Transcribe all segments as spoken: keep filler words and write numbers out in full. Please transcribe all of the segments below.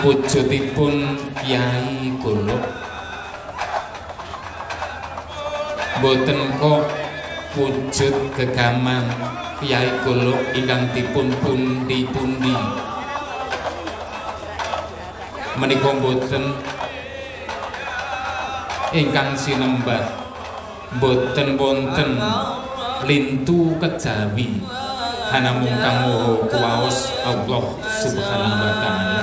wujudipun Kiai Golok boten kok wujud gegaman Kiai Golok ingkang dipun pundi-pundi menika boten ingkang sinembah, boten wonten lintu kejawi hanamung kang moho kuwaos Allah Subhanahu wa taala.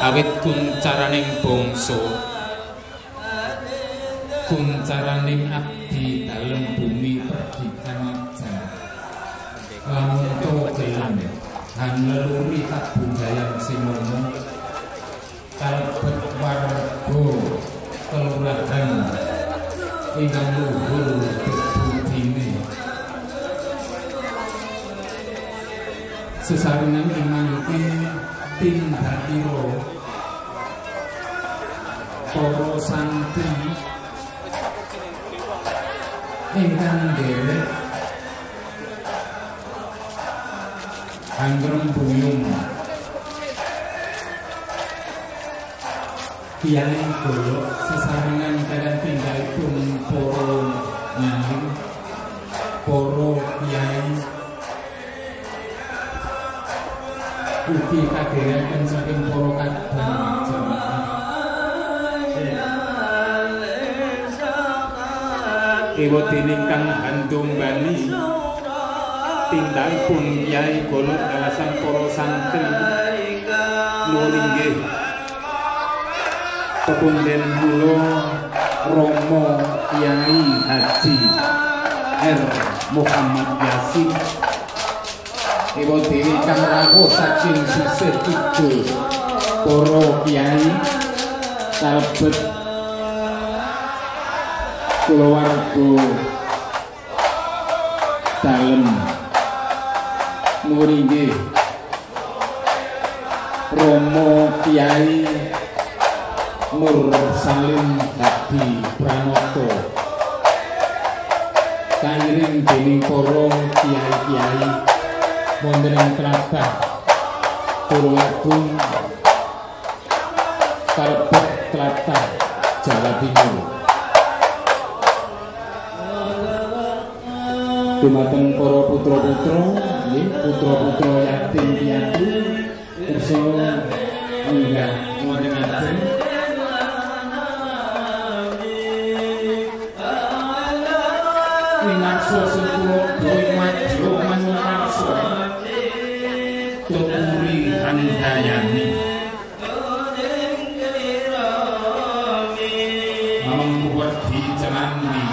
Awit kuncaraning bangsa, kuncaraning abdi dalem bumi perdikan aja. Lamun to gelam, haneluri tak budaya sing mono, kalebet warga kelurahan ingkang luhur bebudine. Sesarengan imangking tindatiro para santri ingkang derek anggrem buyung Kiai Golok sesarengan kalian tinggalipun para nyai, para kiai ugi kadiraken saking para kadang ewa dening kang handombani tindakipun Kiai Golok alasan para santri nulinggih pepunden kula Romo Kiai Haji R Muhammad Yasin ewa dening kang rawuh saking sisih kidul para kiai kalebet keluarga dalem muringgih Romo Kiai Mursalim Hadi Pranoto kairing dening para kiai-kiai wonten ing tlatah Tulungagung kalebet tlatah Jawa Timur. Dumateng para putra-putra, nggih, putra-putra yatim piatu, kersa enggak wonten ajeng. Minangka sepuluh duwe maju manungsa. Tuturi handayani. Mampu wedi jamandi.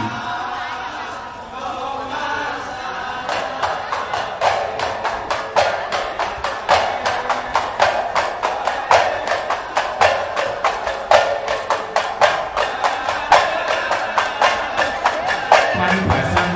Mari pasang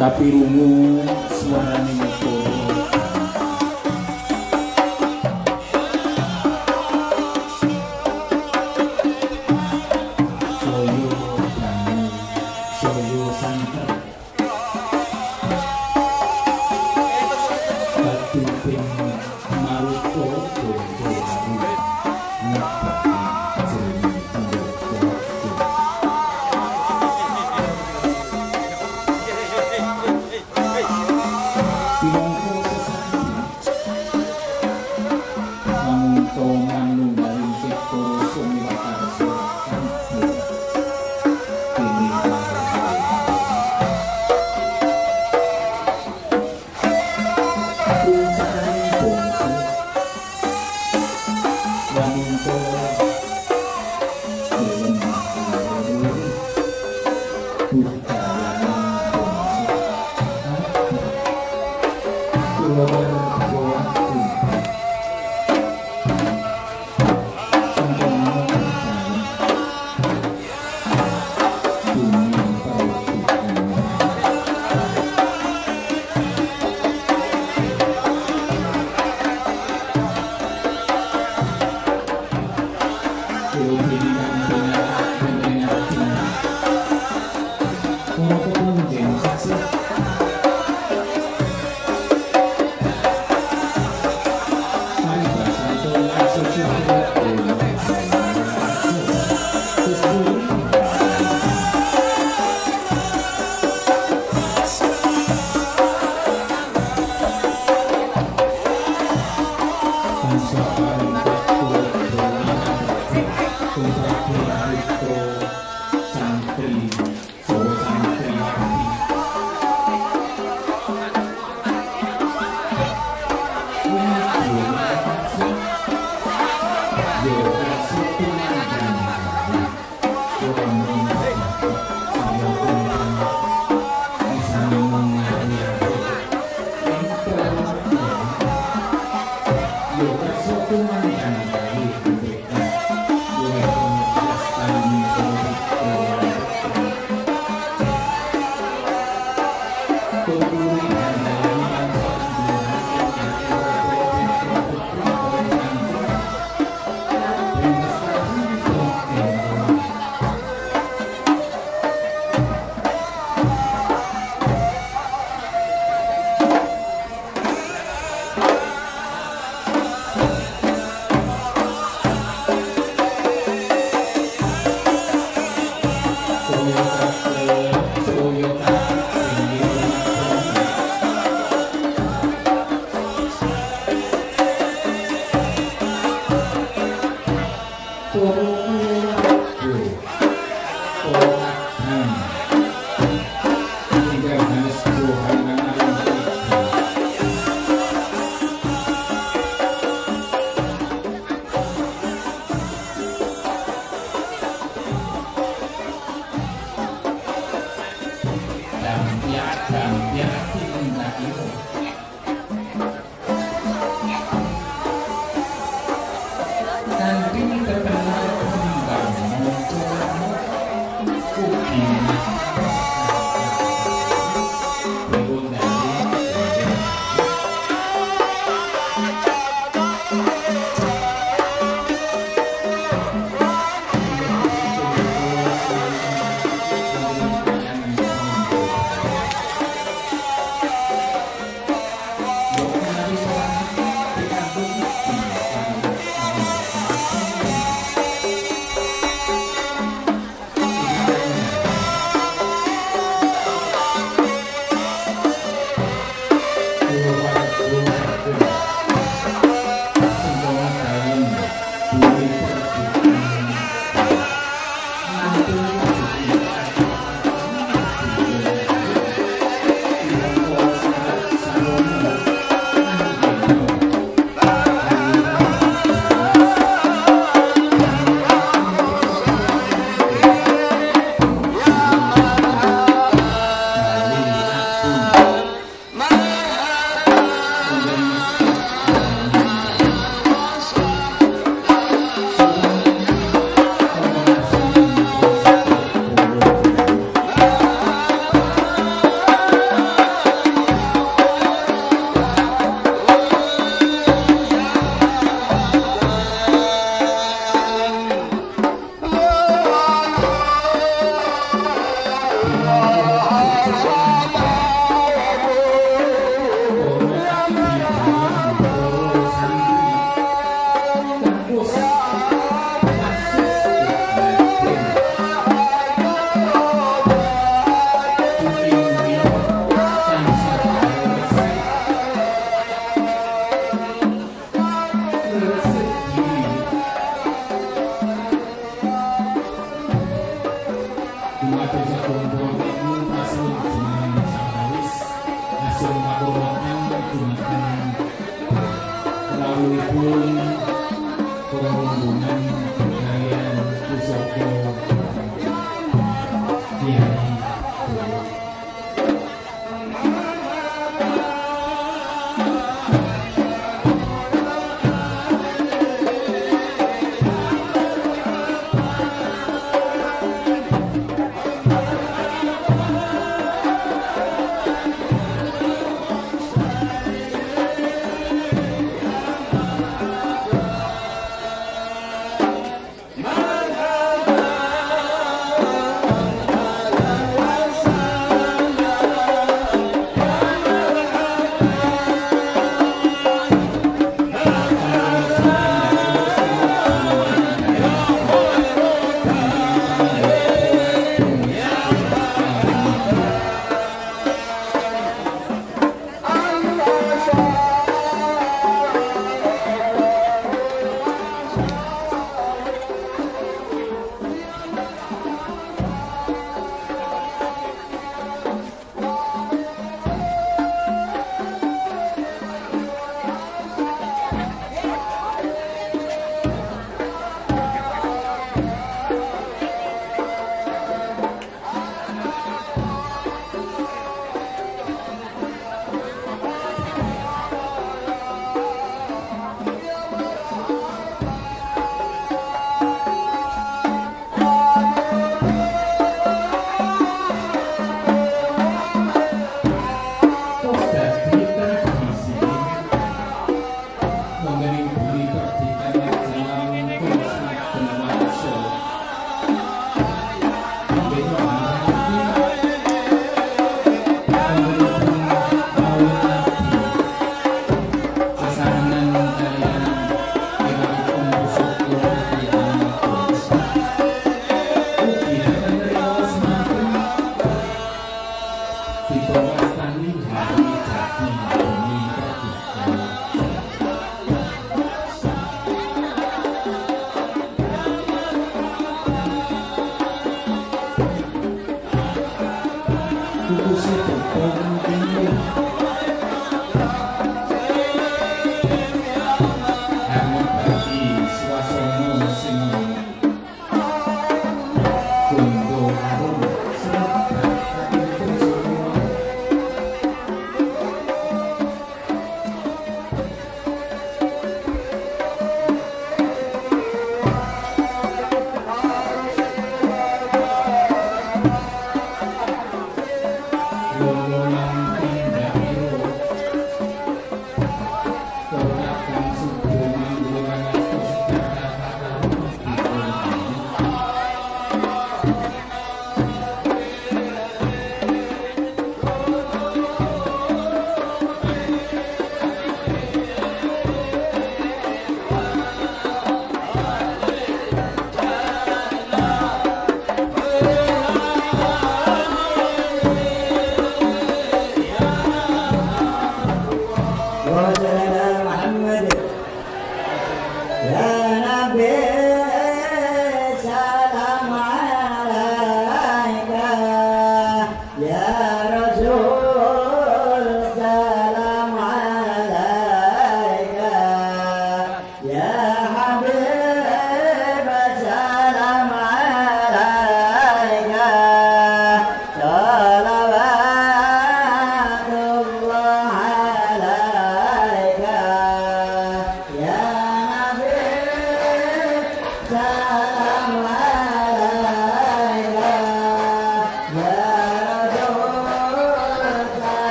Tapi rungu suaranya itu Soyo Brani Soyo Santer Batu Ping Maruko Bodo Haru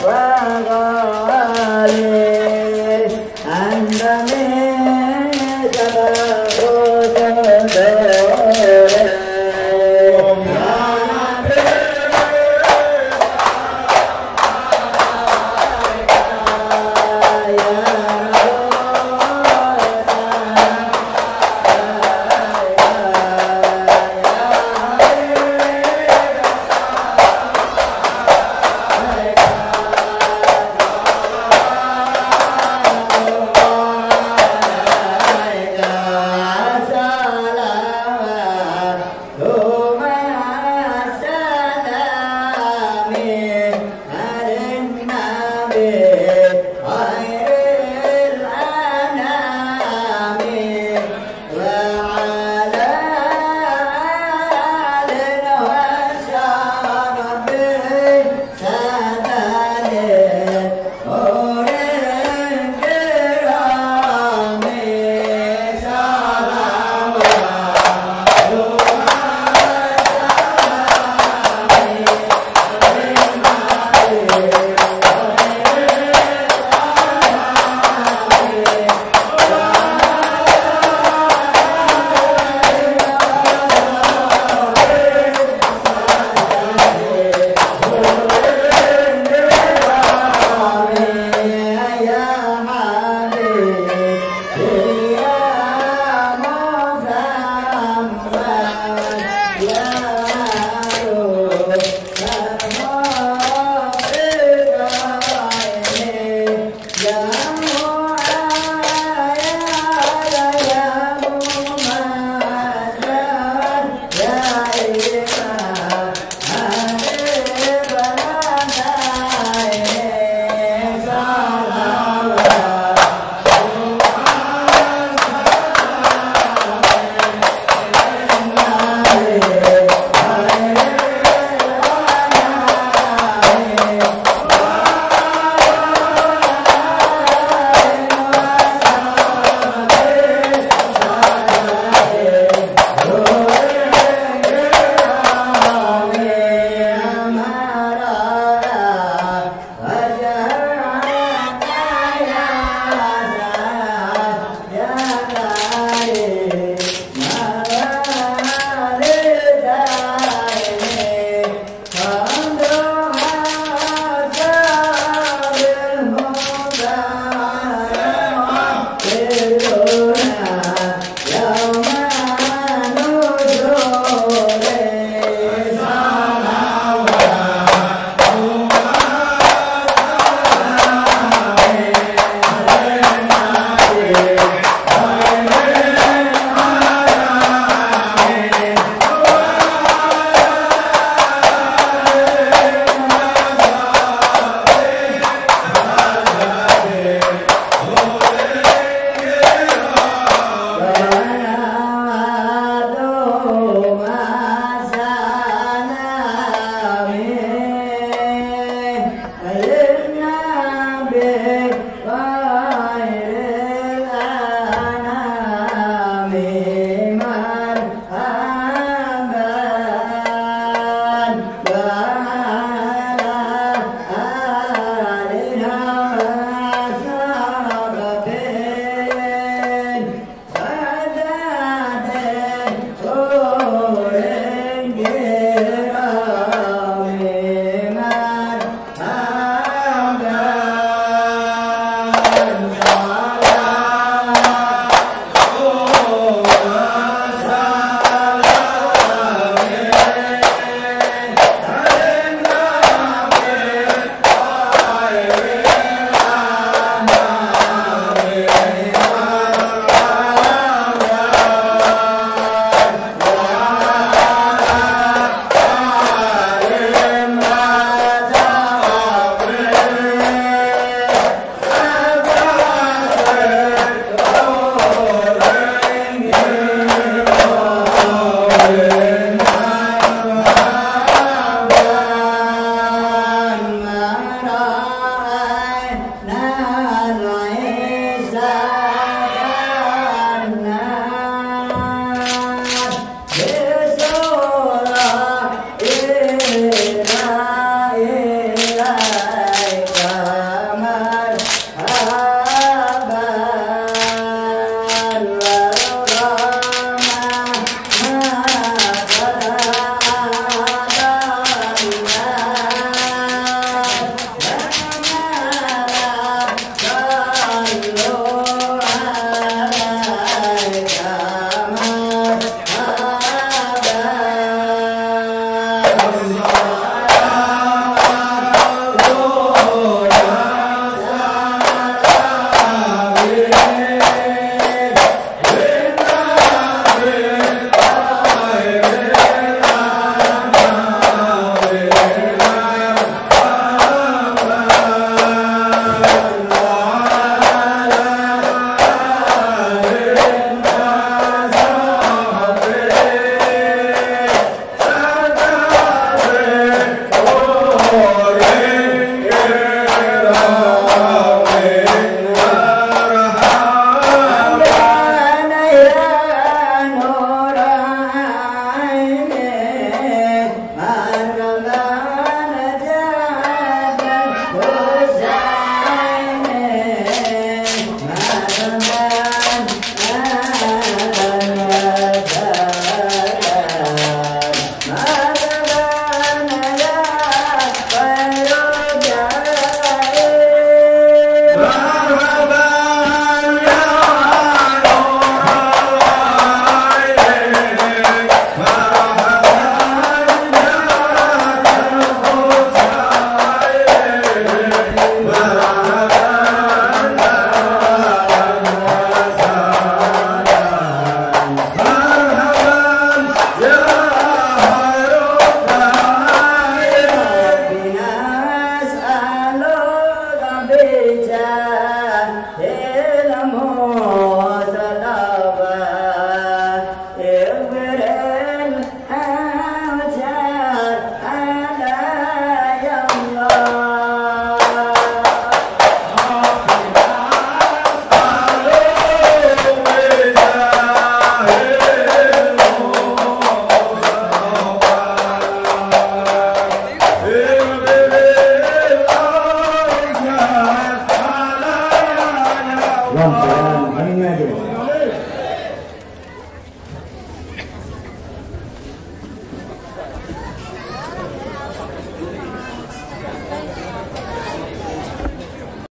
Bye.